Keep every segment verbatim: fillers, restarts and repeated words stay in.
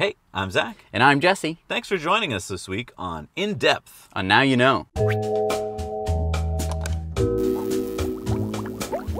Hey, I'm Zach. And I'm Jesse. Thanks for joining us this week on In Depth on Now You Know.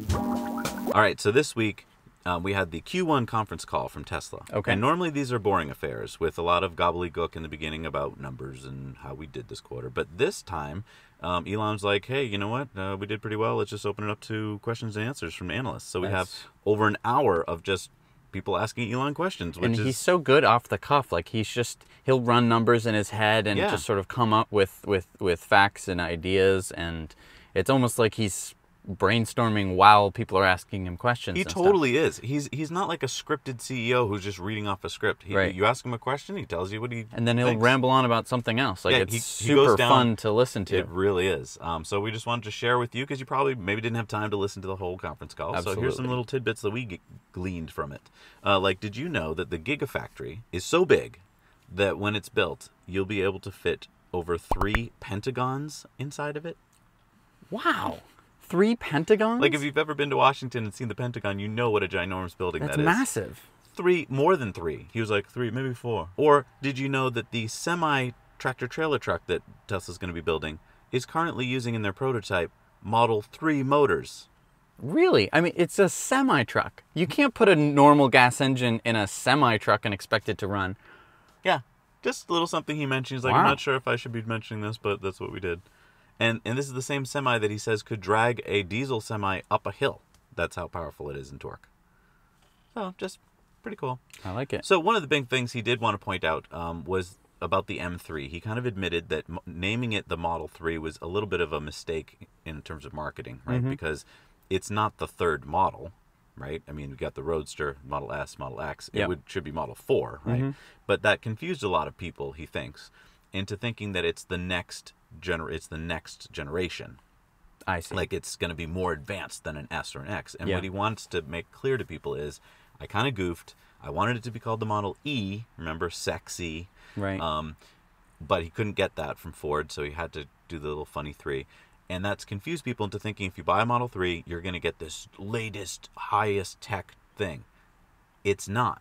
All right, so this week uh, we had the Q one conference call from Tesla. Okay. And normally these are boring affairs with a lot of gobbledygook in the beginning about numbers and how we did this quarter. But this time, um, Elon's like, hey, you know what? Uh, we did pretty well. Let's just open it up to questions and answers from analysts. So we nice. have over an hour of just people asking Elon questions, which and he's is, so good off the cuff. Like he's just he'll run numbers in his head and yeah. just sort of come up with with with facts and ideas, and it's almost like he's brainstorming while people are asking him questions. He and totally stuff. is. He's he's not like a scripted C E O who's just reading off a script. He, right. You ask him a question, he tells you what he and then he'll thinks. ramble on about something else. Like yeah, it's he, super he down, fun to listen to. It really is. Um, so we just wanted to share with you because you probably maybe didn't have time to listen to the whole conference call. Absolutely. So here's some little tidbits that we gleaned from it. Uh, like, did you know that the Gigafactory is so big that when it's built, you'll be able to fit over three pentagons inside of it? Wow. Three pentagons? Like, if you've ever been to Washington and seen the Pentagon, you know what a ginormous building that is. That's massive. Three, more than three. He was like, three, maybe four. Or did you know that the semi tractor trailer truck that Tesla's going to be building is currently using in their prototype Model three motors? Really? I mean, it's a semi truck. You can't put a normal gas engine in a semi truck and expect it to run. Yeah. Just a little something he mentioned. He's like, wow. I'm not sure if I should be mentioning this, but that's what we did. And, and this is the same semi that he says could drag a diesel semi up a hill. That's how powerful it is in torque. So, just pretty cool. I like it. So, one of the big things he did want to point out um, was about the M three. He kind of admitted that m naming it the Model three was a little bit of a mistake in terms of marketing, right? Mm-hmm. Because it's not the third model, right? I mean, we got the Roadster, Model S, Model X. It yep. would, should be Model four, right? Mm-hmm. But that confused a lot of people, he thinks, into thinking that it's the next Gener it's the next generation. I see. Like it's going to be more advanced than an S or an X. And yeah. what he wants to make clear to people is, I kind of goofed. I wanted it to be called the Model E. Remember, sexy. Right. Um, but he couldn't get that from Ford, so he had to do the little funny three. And that's confused people into thinking if you buy a Model three, you're going to get this latest, highest tech thing. It's not.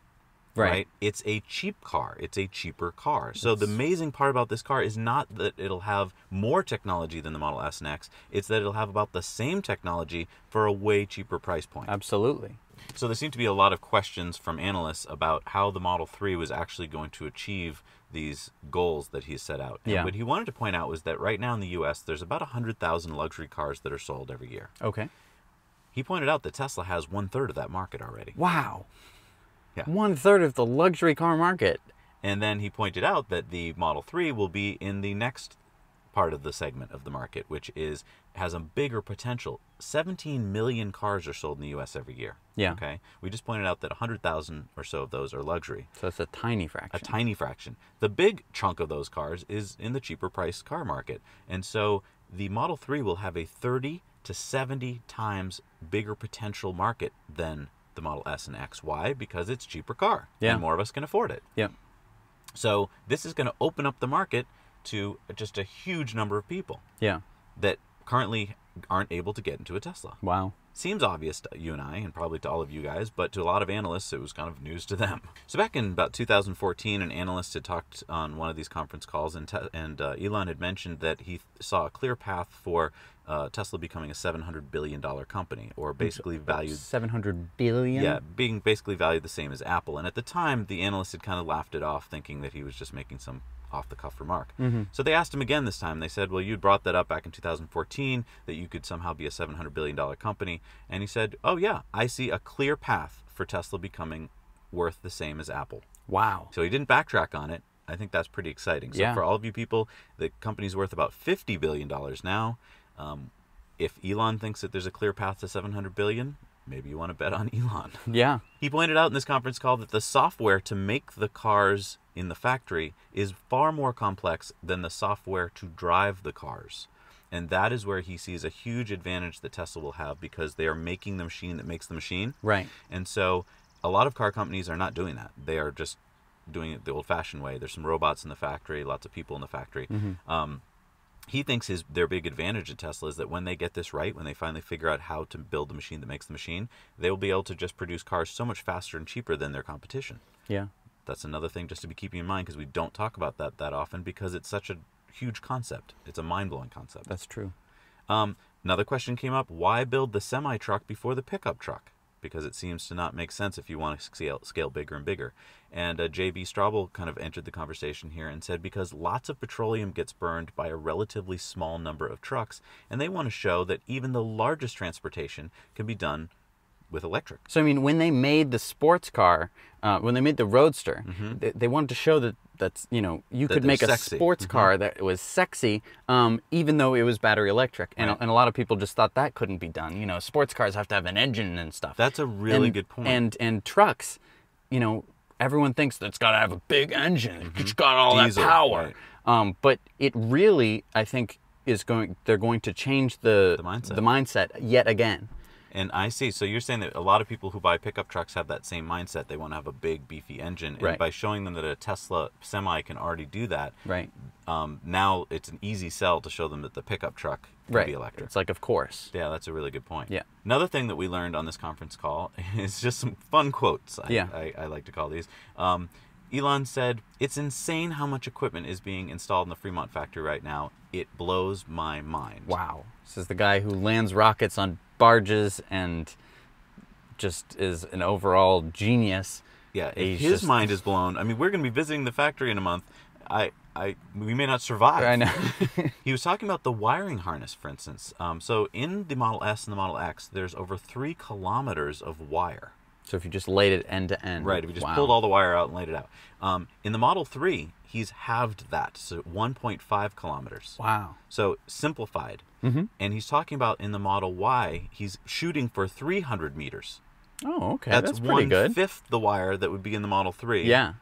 Right. right. It's a cheap car. It's a cheaper car. So it's... the amazing part about this car is not that it'll have more technology than the Model S and X. It's that it'll have about the same technology for a way cheaper price point. Absolutely. So there seem to be a lot of questions from analysts about how the Model three was actually going to achieve these goals that he set out. And yeah. what he wanted to point out was that right now in the U S, there's about one hundred thousand luxury cars that are sold every year. Okay. He pointed out that Tesla has one-third of that market already. Wow. Yeah. One-third of the luxury car market. And then he pointed out that the Model three will be in the next part of the segment of the market, which is has a bigger potential. seventeen million cars are sold in the U S every year. Yeah. Okay? We just pointed out that one hundred thousand or so of those are luxury. So that's a tiny fraction. A tiny fraction. The big chunk of those cars is in the cheaper priced car market. And so the Model three will have a thirty to seventy times bigger potential market than the Model S and X. Why? Because it's a cheaper car yeah. and more of us can afford it. Yeah. So this is going to open up the market to just a huge number of people yeah. that currently aren't able to get into a Tesla. Wow. Seems obvious to you and I and probably to all of you guys, but to a lot of analysts, it was kind of news to them. So back in about two thousand fourteen, an analyst had talked on one of these conference calls, and, and uh, Elon had mentioned that he saw a clear path for uh, Tesla becoming a seven hundred billion dollar company, or basically valued... seven hundred billion dollars? Yeah, being basically valued the same as Apple. And at the time, the analyst had kind of laughed it off, thinking that he was just making some off-the-cuff remark. Mm-hmm. So they asked him again this time. They said, well, you brought that up back in two thousand fourteen, that you could somehow be a seven hundred billion dollar company. And he said, oh, yeah, I see a clear path for Tesla becoming worth the same as Apple. Wow. So he didn't backtrack on it. I think that's pretty exciting. So yeah. for all of you people, the company's worth about fifty billion dollars now. Um, if Elon thinks that there's a clear path to seven hundred billion dollars, maybe you want to bet on Elon. Yeah. He pointed out in this conference call that the software to make the cars in the factory is far more complex than the software to drive the cars. And that is where he sees a huge advantage that Tesla will have, because they are making the machine that makes the machine. Right. And so a lot of car companies are not doing that. They are just doing it the old-fashioned way. There's some robots in the factory, lots of people in the factory. Mm-hmm. Um, he thinks his their big advantage at Tesla is that when they get this right, when they finally figure out how to build the machine that makes the machine, they will be able to just produce cars so much faster and cheaper than their competition. Yeah. That's another thing just to be keeping in mind, because we don't talk about that that often because it's such a huge concept. It's a mind-blowing concept. That's true. Um, another question came up, why build the semi-truck before the pickup truck? Because it seems to not make sense if you want to scale, scale bigger and bigger. And uh, J B. Straubel kind of entered the conversation here and said, because lots of petroleum gets burned by a relatively small number of trucks, and they want to show that even the largest transportation can be done with electric. So, I mean, when they made the sports car, uh, when they made the Roadster, mm-hmm. they, they wanted to show that, that's, you know, you that could make a sexy sports mm-hmm. car that was sexy, um, even though it was battery electric. And, right. and a lot of people just thought that couldn't be done. You know, sports cars have to have an engine and stuff. That's a really and, good point. And, and trucks, you know, everyone thinks that's got to have a big engine. Mm-hmm. It's got all Diesel, that power. Right. Um, but it really, I think, is going, they're going to change the, the, mindset. the mindset yet again. And I see. So you're saying that a lot of people who buy pickup trucks have that same mindset. They want to have a big, beefy engine. And right. by showing them that a Tesla Semi can already do that, right. um, now it's an easy sell to show them that the pickup truck can right. be electric. It's like, of course. Yeah, that's a really good point. Yeah. Another thing that we learned on this conference call is just some fun quotes. I, yeah. I, I like to call these. Um, Elon said, "It's insane how much equipment is being installed in the Fremont factory right now. It blows my mind." Wow. This is the guy who lands rockets on barges and just is an overall genius. Yeah, He's his just... mind is blown. I mean, we're going to be visiting the factory in a month. I, I, we may not survive. I know. He was talking about the wiring harness, for instance. Um, so in the Model S and the Model X, there's over three kilometers of wire. So if you just laid it end to end. Right, if you just wow. pulled all the wire out and laid it out. Um, in the Model three, he's halved that, so one point five kilometers. Wow. So simplified. Mm-hmm. And he's talking about in the Model Y, he's shooting for three hundred meters. Oh, okay. That's, That's pretty good. That's one-fifth the wire that would be in the Model three. Yeah.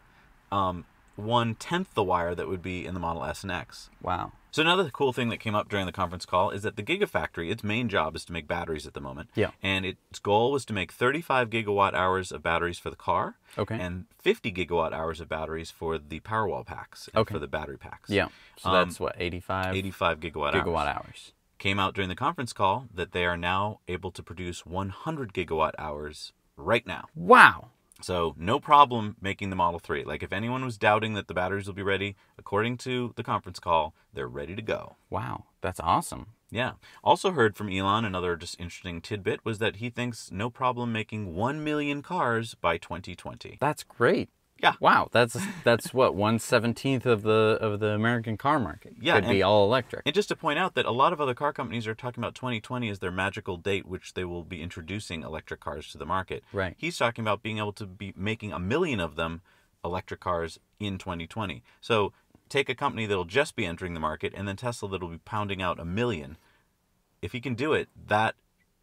Um, one-tenth the wire that would be in the Model S and X. Wow. So another cool thing that came up during the conference call is that the Gigafactory, its main job is to make batteries at the moment. Yeah. And its goal was to make thirty-five gigawatt hours of batteries for the car. Okay. And fifty gigawatt hours of batteries for the Powerwall packs and okay. for the battery packs. Yeah. So um, that's what, eighty-five? eighty-five gigawatt hours. Gigawatt hours. Came out during the conference call that they are now able to produce one hundred gigawatt hours right now. Wow. So no problem making the Model three. Like, if anyone was doubting that the batteries will be ready, according to the conference call, they're ready to go. Wow, that's awesome. Yeah. Also heard from Elon, another just interesting tidbit, was that he thinks no problem making one million cars by twenty twenty. That's great. Yeah. Wow, that's that's what, one seventeenth of the of the American car market. Yeah, could and, be all electric. And just to point out that a lot of other car companies are talking about twenty twenty as their magical date, which they will be introducing electric cars to the market. Right. He's talking about being able to be making a million of them electric cars in twenty twenty. So take a company that'll just be entering the market, and then Tesla that'll be pounding out a million. If he can do it, that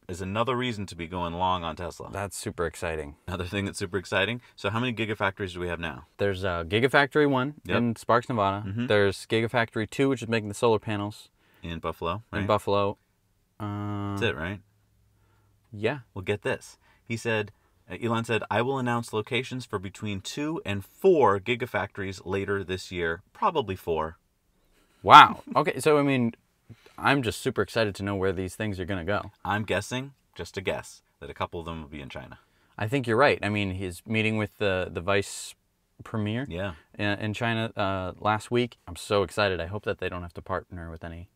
is another reason to be going long on Tesla. That's super exciting. Another thing that's super exciting. So how many Gigafactories do we have now? There's uh, Gigafactory one yep. in Sparks, Nevada. Mm-hmm. There's Gigafactory two, which is making the solar panels. In Buffalo, right? In Buffalo. Uh, that's it, right? Yeah. Well, get this. He said, Elon said, "I will announce locations for between two and four Gigafactories later this year. Probably four." Wow. Okay, so I mean... I'm just super excited to know where these things are going to go. I'm guessing, just a guess, that a couple of them will be in China. I think you're right. I mean, his meeting with the, the vice premier yeah. in China uh, last week. I'm so excited. I hope that they don't have to partner with any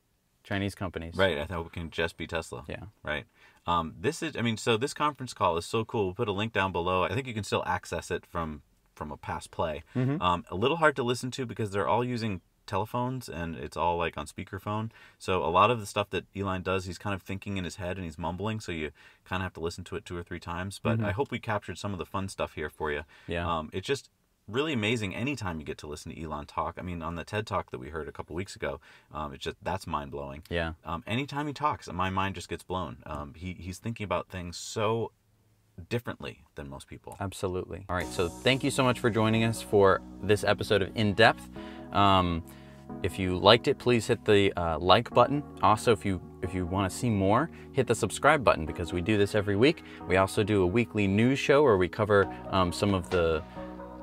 Chinese companies. Right. I hope it can just be Tesla. Yeah. Right. Um, this is, I mean, so this conference call is so cool. We'll put a link down below. I think you can still access it from, from a past play. Mm-hmm. um, a little hard to listen to because they're all using telephones and it's all like on speakerphone, so a lot of the stuff that Elon does, he's kind of thinking in his head and he's mumbling, so you kind of have to listen to it two or three times, but mm-hmm. I hope we captured some of the fun stuff here for you. Yeah. Um, it's just really amazing anytime you get to listen to Elon talk. I mean, on the TED Talk that we heard a couple weeks ago, um, it's just, that's mind-blowing. Yeah. Um, anytime he talks, my mind just gets blown. Um, he, he's thinking about things so differently than most people. Absolutely. All right, so thank you so much for joining us for this episode of In Depth. Um, if you liked it, please hit the uh, like button. Also, if you if you want to see more, hit the subscribe button, because we do this every week. We also do a weekly news show where we cover um, some of the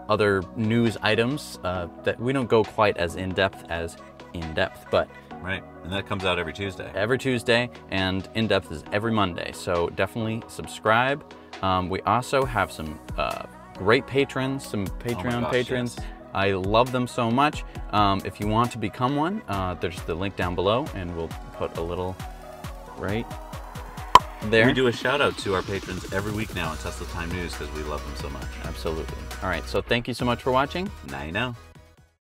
other news items uh, that we don't go quite as in-depth as in-depth, but... Right, and that comes out every Tuesday. Every Tuesday, and in-depth is every Monday. So definitely subscribe. Um, we also have some... Uh, great patrons, some Patreon oh gosh, patrons. Yes. I love them so much. Um, if you want to become one, uh, there's the link down below, and we'll put a little right there. We do a shout out to our patrons every week now on Tesla Time News because we love them so much. Absolutely. All right, so thank you so much for watching. Now you know.